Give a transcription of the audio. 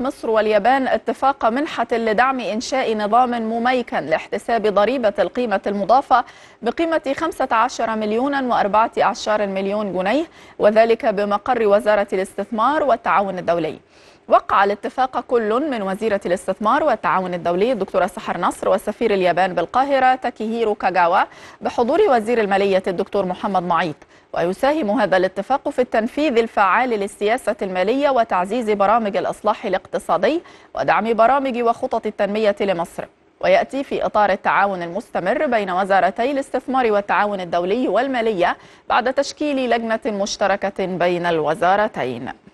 مصر واليابان اتفاق منحة لدعم إنشاء نظام مميكن لاحتساب ضريبة القيمة المضافة بقيمة 15,014 مليون جنيه، وذلك بمقر وزارة الاستثمار والتعاون الدولي. وقع الاتفاق كل من وزيرة الاستثمار والتعاون الدولي الدكتورة سحر نصر وسفير اليابان بالقاهرة تاكيهيرو كاغاوا بحضور وزير المالية الدكتور محمد معيط. ويساهم هذا الاتفاق في التنفيذ الفعال للسياسة المالية وتعزيز برامج الإصلاح الاقتصادي ودعم برامج وخطط التنمية لمصر، ويأتي في إطار التعاون المستمر بين وزارتي الاستثمار والتعاون الدولي والمالية بعد تشكيل لجنة مشتركة بين الوزارتين.